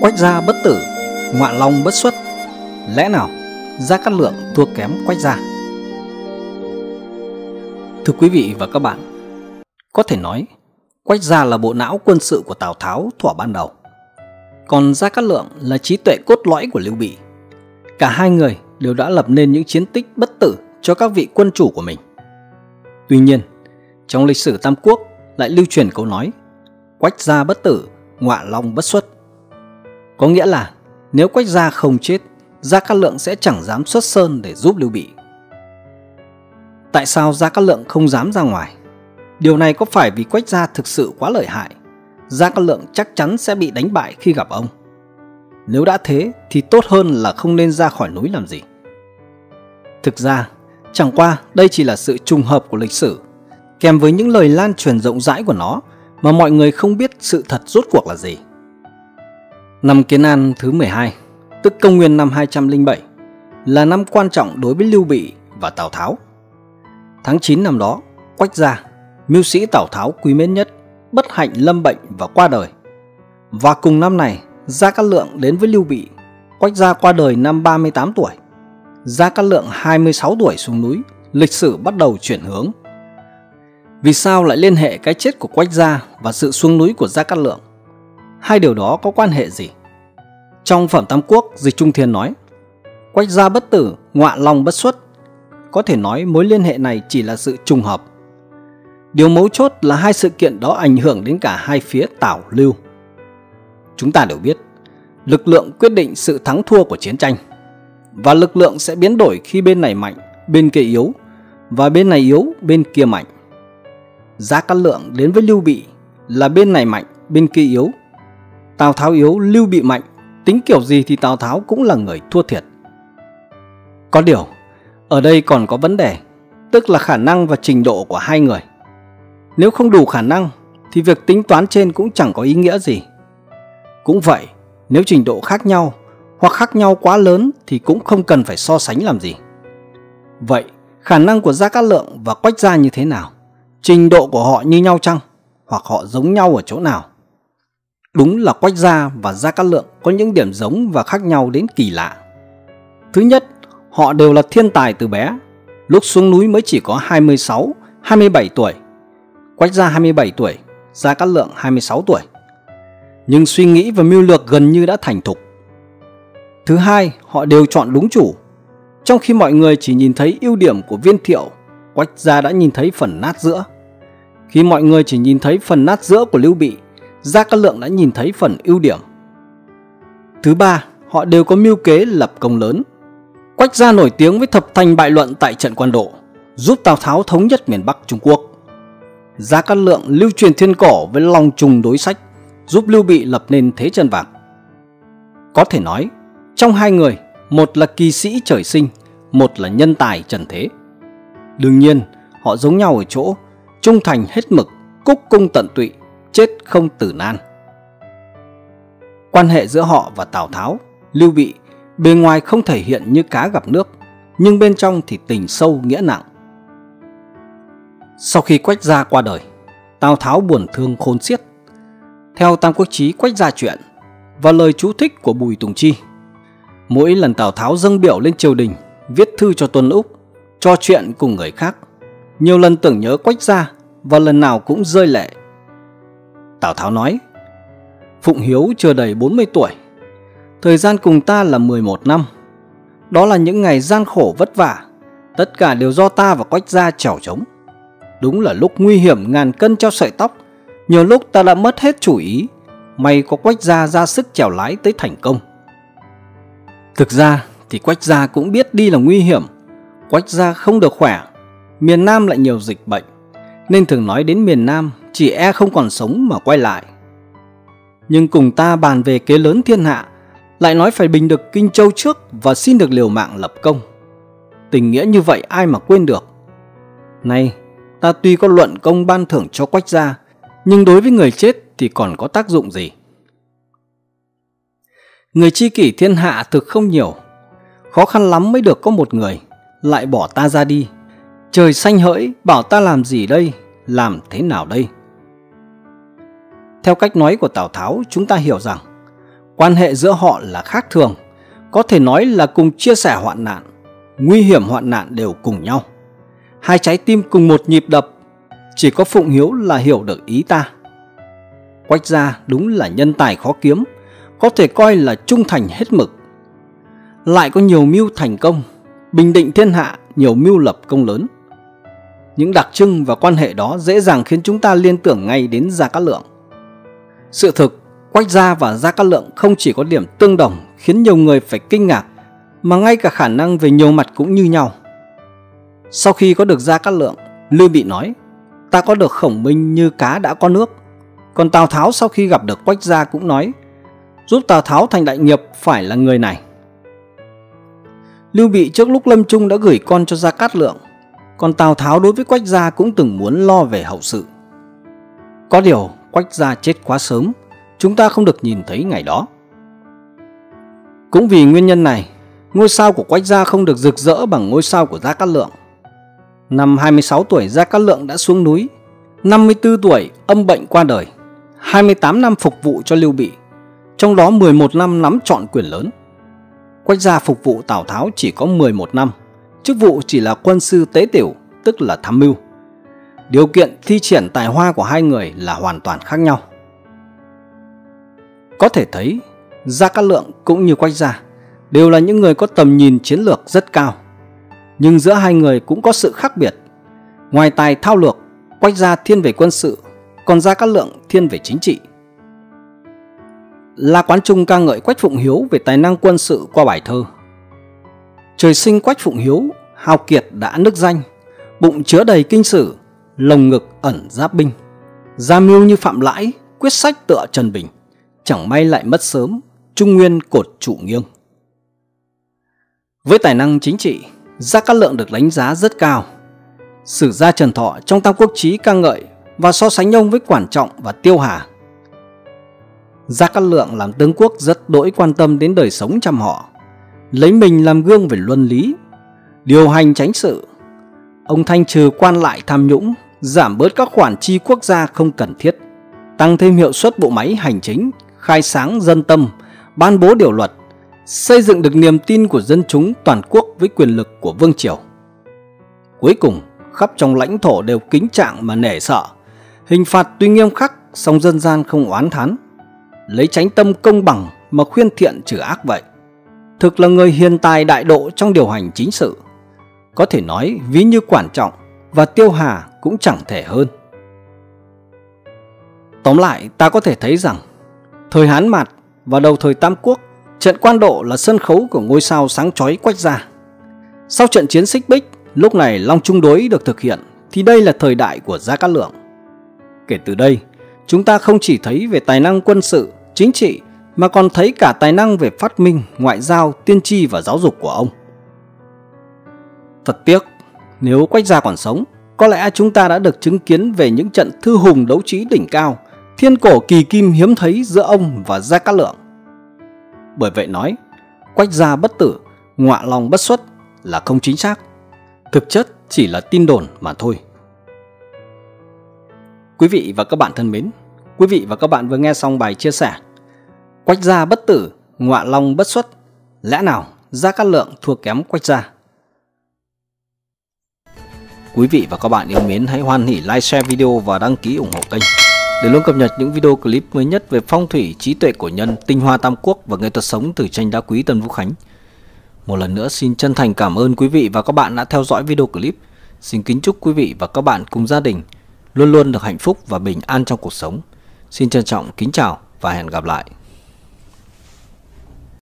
Quách gia bất tử, ngoại long bất xuất. Lẽ nào Gia Cát Lượng thua kém Quách gia? Thưa quý vị và các bạn, có thể nói Quách gia là bộ não quân sự của Tào Tháo thuở ban đầu, còn Gia Cát Lượng là trí tuệ cốt lõi của Lưu Bị. Cả hai người đều đã lập nên những chiến tích bất tử cho các vị quân chủ của mình. Tuy nhiên, trong lịch sử Tam Quốc lại lưu truyền câu nói Quách gia bất tử, ngoại long bất xuất. Có nghĩa là nếu Quách gia không chết, Gia Cát Lượng sẽ chẳng dám xuất sơn để giúp Lưu Bị. Tại sao Gia Cát Lượng không dám ra ngoài? Điều này có phải vì Quách gia thực sự quá lợi hại, Gia Cát Lượng chắc chắn sẽ bị đánh bại khi gặp ông? Nếu đã thế thì tốt hơn là không nên ra khỏi núi làm gì. Thực ra, chẳng qua đây chỉ là sự trùng hợp của lịch sử, kèm với những lời lan truyền rộng rãi của nó mà mọi người không biết sự thật rốt cuộc là gì. Năm Kiến An thứ 12, tức công nguyên năm 207, là năm quan trọng đối với Lưu Bị và Tào Tháo. Tháng 9 năm đó, Quách Gia, mưu sĩ Tào Tháo quý mến nhất, bất hạnh lâm bệnh và qua đời. Và cùng năm này, Gia Cát Lượng đến với Lưu Bị. Quách Gia qua đời năm 38 tuổi, Gia Cát Lượng 26 tuổi xuống núi. Lịch sử bắt đầu chuyển hướng. Vì sao lại liên hệ cái chết của Quách Gia và sự xuống núi của Gia Cát Lượng? Hai điều đó có quan hệ gì? Trong phẩm Tam Quốc, Dịch Trung Thiên nói Quách gia bất tử, ngoại long bất xuất. Có thể nói mối liên hệ này chỉ là sự trùng hợp. Điều mấu chốt là hai sự kiện đó ảnh hưởng đến cả hai phía Tào Lưu. Chúng ta đều biết, lực lượng quyết định sự thắng thua của chiến tranh, và lực lượng sẽ biến đổi khi bên này mạnh, bên kia yếu, và bên này yếu, bên kia mạnh. Gia Cát Lượng đến với Lưu Bị là bên này mạnh, bên kia yếu. Tào Tháo yếu, Lưu Bị mạnh, tính kiểu gì thì Tào Tháo cũng là người thua thiệt. Có điều, ở đây còn có vấn đề, tức là khả năng và trình độ của hai người. Nếu không đủ khả năng thì việc tính toán trên cũng chẳng có ý nghĩa gì. Cũng vậy, nếu trình độ khác nhau hoặc khác nhau quá lớn thì cũng không cần phải so sánh làm gì. Vậy, khả năng của Gia Cát Lượng và Quách Gia như thế nào? Trình độ của họ như nhau chăng? Hoặc họ giống nhau ở chỗ nào? Đúng là Quách Gia và Gia Cát Lượng có những điểm giống và khác nhau đến kỳ lạ. Thứ nhất, họ đều là thiên tài từ bé. Lúc xuống núi mới chỉ có 26, 27 tuổi. Quách Gia 27 tuổi, Gia Cát Lượng 26 tuổi. Nhưng suy nghĩ và mưu lược gần như đã thành thục. Thứ hai, họ đều chọn đúng chủ. Trong khi mọi người chỉ nhìn thấy ưu điểm của Viên Thiệu, Quách Gia đã nhìn thấy phần nát giữa. Khi mọi người chỉ nhìn thấy phần nát giữa của Lưu Bị, Gia Cát Lượng đã nhìn thấy phần ưu điểm. Thứ ba, họ đều có mưu kế lập công lớn. Quách Gia nổi tiếng với thập thành bại luận tại trận Quan Độ, giúp Tào Tháo thống nhất miền Bắc Trung Quốc. Gia Cát Lượng lưu truyền thiên cổ với lòng trùng đối sách, giúp Lưu Bị lập nên thế chân vạc. Có thể nói, trong hai người, một là kỳ sĩ trời sinh, một là nhân tài trần thế. Đương nhiên, họ giống nhau ở chỗ trung thành hết mực, cúc cung tận tụy, chết không tử nan. Quan hệ giữa họ và Tào Tháo, Lưu Bị bề ngoài không thể hiện như cá gặp nước, nhưng bên trong thì tình sâu nghĩa nặng. Sau khi Quách Gia qua đời, Tào Tháo buồn thương khôn xiết. Theo Tam Quốc chí Quách Gia truyện và lời chú thích của Bùi Tùng Chi, mỗi lần Tào Tháo dâng biểu lên triều đình, viết thư cho Tuân Úc, trò chuyện cùng người khác, nhiều lần tưởng nhớ Quách Gia và lần nào cũng rơi lệ. Tào Tháo nói, Phụng Hiếu chưa đầy 40 tuổi, thời gian cùng ta là 11 năm. Đó là những ngày gian khổ vất vả, tất cả đều do ta và Quách Gia trèo trống. Đúng là lúc nguy hiểm ngàn cân treo sợi tóc, nhiều lúc ta đã mất hết chủ ý, may có Quách Gia ra sức chèo lái tới thành công. Thực ra thì Quách Gia cũng biết đi là nguy hiểm, Quách Gia không được khỏe, miền Nam lại nhiều dịch bệnh, nên thường nói đến miền Nam chỉ e không còn sống mà quay lại. Nhưng cùng ta bàn về kế lớn thiên hạ, lại nói phải bình được Kinh Châu trước và xin được liều mạng lập công. Tình nghĩa như vậy ai mà quên được. Nay ta tuy có luận công ban thưởng cho Quách Gia, nhưng đối với người chết thì còn có tác dụng gì? Người tri kỷ thiên hạ thực không nhiều, khó khăn lắm mới được có một người, lại bỏ ta ra đi. Trời xanh hỡi, bảo ta làm gì đây, làm thế nào đây? Theo cách nói của Tào Tháo, chúng ta hiểu rằng quan hệ giữa họ là khác thường, có thể nói là cùng chia sẻ hoạn nạn, nguy hiểm hoạn nạn đều cùng nhau. Hai trái tim cùng một nhịp đập, chỉ có Phụng Hiếu là hiểu được ý ta. Quách gia đúng là nhân tài khó kiếm, có thể coi là trung thành hết mực. Lại có nhiều mưu thành công, bình định thiên hạ, nhiều mưu lập công lớn. Những đặc trưng và quan hệ đó dễ dàng khiến chúng ta liên tưởng ngay đến Gia Cát Lượng. Sự thực, Quách Gia và Gia Cát Lượng không chỉ có điểm tương đồng khiến nhiều người phải kinh ngạc, mà ngay cả khả năng về nhiều mặt cũng như nhau. Sau khi có được Gia Cát Lượng, Lưu Bị nói, ta có được Khổng Minh như cá đã có nước. Còn Tào Tháo sau khi gặp được Quách Gia cũng nói, giúp Tào Tháo thành đại nghiệp phải là người này. Lưu Bị trước lúc lâm chung đã gửi con cho Gia Cát Lượng, còn Tào Tháo đối với Quách Gia cũng từng muốn lo về hậu sự. Có điều Quách Gia chết quá sớm, chúng ta không được nhìn thấy ngày đó. Cũng vì nguyên nhân này, ngôi sao của Quách Gia không được rực rỡ bằng ngôi sao của Gia Cát Lượng. Năm 26 tuổi Gia Cát Lượng đã xuống núi, 54 tuổi âm bệnh qua đời, 28 năm phục vụ cho Lưu Bị, trong đó 11 năm nắm trọn quyền lớn. Quách Gia phục vụ Tào Tháo chỉ có 11 năm, chức vụ chỉ là quân sư tế tiểu, tức là tham mưu. Điều kiện thi triển tài hoa của hai người là hoàn toàn khác nhau. Có thể thấy, Gia Cát Lượng cũng như Quách Gia đều là những người có tầm nhìn chiến lược rất cao. Nhưng giữa hai người cũng có sự khác biệt. Ngoài tài thao lược, Quách Gia thiên về quân sự, còn Gia Cát Lượng thiên về chính trị. La Quán Trung ca ngợi Quách Phụng Hiếu về tài năng quân sự qua bài thơ: trời sinh Quách Phụng Hiếu, hào kiệt đã nức danh, bụng chứa đầy kinh sử, lồng ngực ẩn giáp binh. Gia mưu như Phạm Lãi, quyết sách tựa Trần Bình, chẳng may lại mất sớm, trung nguyên cột trụ nghiêng. Với tài năng chính trị, Gia Cát Lượng được đánh giá rất cao. Sử gia Trần Thọ trong Tam Quốc chí ca ngợi và so sánh ông với Quản Trọng và Tiêu Hà. Gia Cát Lượng làm tướng quốc rất đỗi quan tâm đến đời sống trăm họ, lấy mình làm gương về luân lý, điều hành chánh sự. Ông thanh trừ quan lại tham nhũng, giảm bớt các khoản chi quốc gia không cần thiết, tăng thêm hiệu suất bộ máy hành chính, khai sáng dân tâm, ban bố điều luật, xây dựng được niềm tin của dân chúng toàn quốc với quyền lực của vương triều. Cuối cùng, khắp trong lãnh thổ đều kính trạng mà nể sợ, hình phạt tuy nghiêm khắc, song dân gian không oán thán, lấy chánh tâm công bằng mà khuyên thiện trừ ác vậy. Thực là người hiền tài đại độ trong điều hành chính sự. Có thể nói ví như Quản Trọng và Tiêu Hà cũng chẳng thể hơn. Tóm lại, ta có thể thấy rằng thời Hán Mạt và đầu thời Tam Quốc, trận Quan Độ là sân khấu của ngôi sao sáng chói Quách Gia. Sau trận chiến Xích Bích, lúc này Long Trung đối được thực hiện, thì đây là thời đại của Gia Cát Lượng. Kể từ đây, chúng ta không chỉ thấy về tài năng quân sự, chính trị, mà còn thấy cả tài năng về phát minh, ngoại giao, tiên tri và giáo dục của ông. Thật tiếc, nếu Quách Gia còn sống, có lẽ chúng ta đã được chứng kiến về những trận thư hùng đấu trí đỉnh cao, thiên cổ kỳ kim hiếm thấy giữa ông và Gia Cát Lượng. Bởi vậy nói, Quách Gia bất tử, ngọa lòng bất xuất là không chính xác. Thực chất chỉ là tin đồn mà thôi. Quý vị và các bạn thân mến, quý vị và các bạn vừa nghe xong bài chia sẻ Quách Gia bất tử, ngọa lòng bất xuất. Lẽ nào Gia Cát Lượng thua kém Quách Gia? Quý vị và các bạn yêu mến, hãy hoan hỉ like, share video và đăng ký ủng hộ kênh để luôn cập nhật những video clip mới nhất về phong thủy, trí tuệ cổ nhân, tinh hoa Tam Quốc và nghệ thuật sống từ tranh đá quý Tân Vũ Khánh. Một lần nữa xin chân thành cảm ơn quý vị và các bạn đã theo dõi video clip. Xin kính chúc quý vị và các bạn cùng gia đình luôn luôn được hạnh phúc và bình an trong cuộc sống. Xin trân trọng kính chào và hẹn gặp lại.